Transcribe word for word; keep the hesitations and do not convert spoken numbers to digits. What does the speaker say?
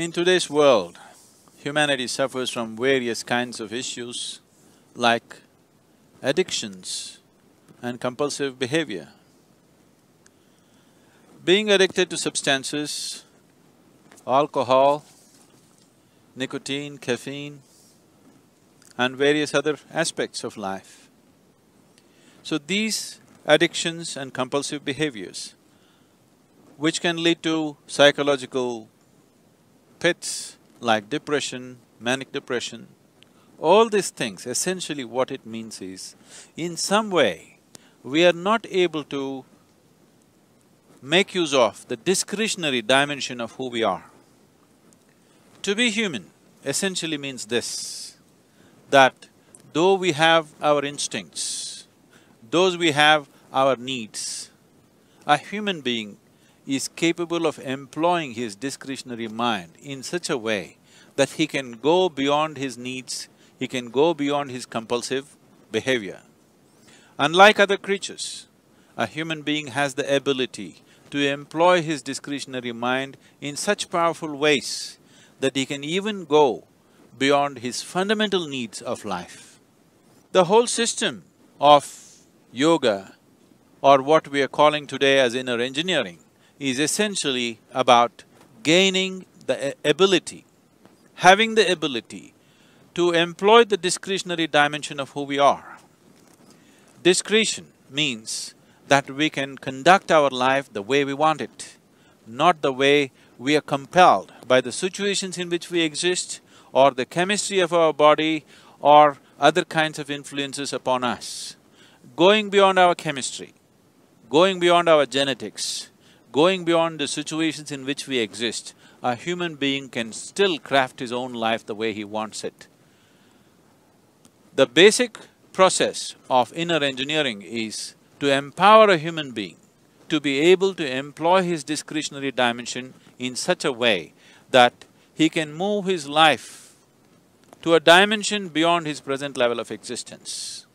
In today's world, humanity suffers from various kinds of issues like addictions and compulsive behavior. Being addicted to substances, alcohol, nicotine, caffeine, and various other aspects of life. So these addictions and compulsive behaviors, which can lead to psychological pits like depression, manic depression, all these things, essentially what it means is, in some way, we are not able to make use of the discretionary dimension of who we are. To be human essentially means this, that though we have our instincts, though we have our needs, a human being is capable of employing his discretionary mind in such a way that he can go beyond his needs, he can go beyond his compulsive behavior. Unlike other creatures, a human being has the ability to employ his discretionary mind in such powerful ways that he can even go beyond his fundamental needs of life. The whole system of yoga, or what we are calling today as inner engineering, is essentially about gaining the ability, having the ability to employ the discretionary dimension of who we are. Discretion means that we can conduct our life the way we want it, not the way we are compelled by the situations in which we exist, or the chemistry of our body, or other kinds of influences upon us. Going beyond our chemistry, going beyond our genetics, going beyond the situations in which we exist, a human being can still craft his own life the way he wants it. The basic process of inner engineering is to empower a human being to be able to employ his discretionary dimension in such a way that he can move his life to a dimension beyond his present level of existence.